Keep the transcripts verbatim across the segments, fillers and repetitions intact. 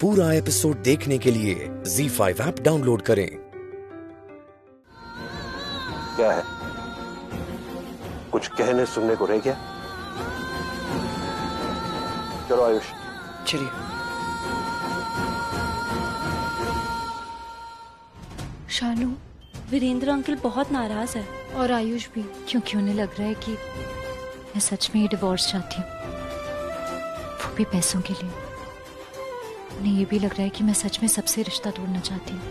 पूरा एपिसोड देखने के लिए ज़ी फाइव ऐप डाउनलोड करें। क्या है, कुछ कहने सुनने को रह गया? चलो आयुष, चलिए। शानू, वीरेंद्र अंकल बहुत नाराज है और आयुष भी, क्योंकि उन्हें लग रहा है कि मैं सच में ये डिवोर्स चाहती हूँ, वो भी पैसों के लिए। उन्हें ये भी लग रहा है कि मैं सच में सबसे रिश्ता तोड़ना चाहती हूँ।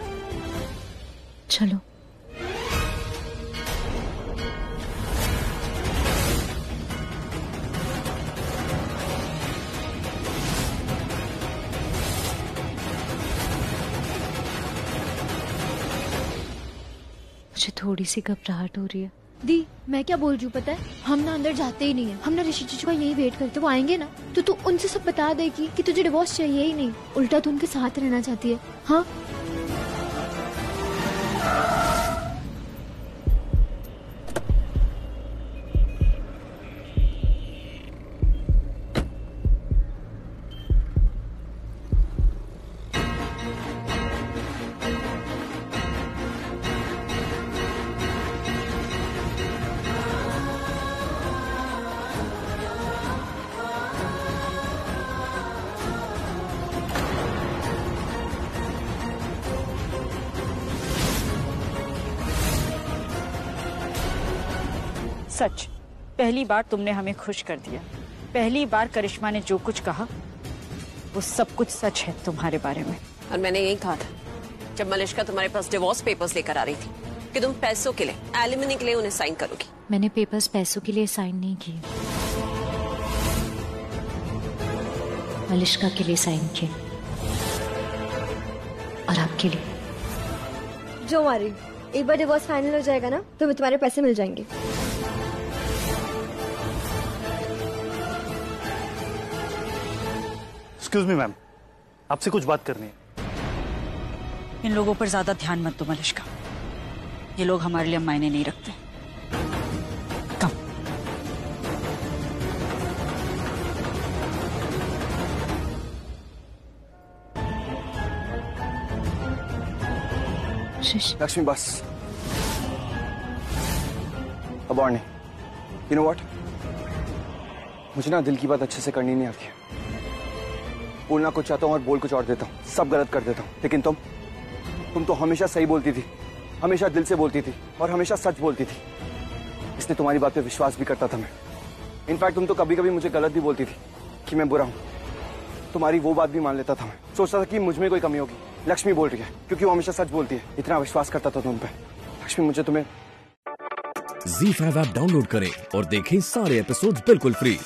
चलो। मुझे थोड़ी सी घबराहट हो रही है दी। मैं क्या बोल रही हूँ पता है, हम ना अंदर जाते ही नहीं है, हम ना ऋषि जीजू का यही वेट करते। वो आएंगे ना तो तू उनसे सब बता देगी कि तुझे डिवोर्स चाहिए ही नहीं, उल्टा तू उनके साथ रहना चाहती है। हाँ, सच, पहली बार तुमने हमें खुश कर दिया। पहली बार करिश्मा ने जो कुछ कहा वो सब कुछ सच है तुम्हारे बारे में। और मैंने यही कहा था जब मलिश्का तुम्हारे पास डिवोर्स पेपर्स लेकर आ रही थी कि तुम पैसों के लिए, एलिमनी के लिए उन्हें साइन करोगी। मैंने पेपर्स पैसों के लिए साइन नहीं किए, मलिश्का के लिए साइन किए और आपके लिए। जो हमारी एक बार डिवोर्स फाइनल हो जाएगा ना तो तुम्हारे पैसे मिल जाएंगे। एक्सक्यूज मी मैम, आपसे कुछ बात करनी है। इन लोगों पर ज्यादा ध्यान मत दो मलिश्का, ये लोग हमारे लिए मायने नहीं रखते। कम लक्ष्मी, बस अब और नहीं। यू नो व्हाट, मुझे ना दिल की बात अच्छे से करनी नहीं आती है। बोलना कुछ चाहता हूँ और बोल कुछ और देता हूँ, सब गलत कर देता हूँ। लेकिन तुम तुम तो हमेशा सही बोलती थी, हमेशा दिल से बोलती थी और हमेशा सच बोलती थी। इसने तुम्हारी बात पे विश्वास भी करता था मैं। इनफैक्ट तुम तो कभी कभी मुझे गलत भी बोलती थी कि मैं बुरा हूँ, तुम्हारी वो बात भी मान लेता था मैं। सोचता था कि मुझ में कोई कमी होगी, लक्ष्मी बोल रही है, क्योंकि वो हमेशा सच बोलती है। इतना विश्वास करता था तुम पे लक्ष्मी। मुझे तुम्हें ज़ी फाइव ऐप डाउनलोड करें और देखें सारे एपिसोड बिल्कुल फ्री।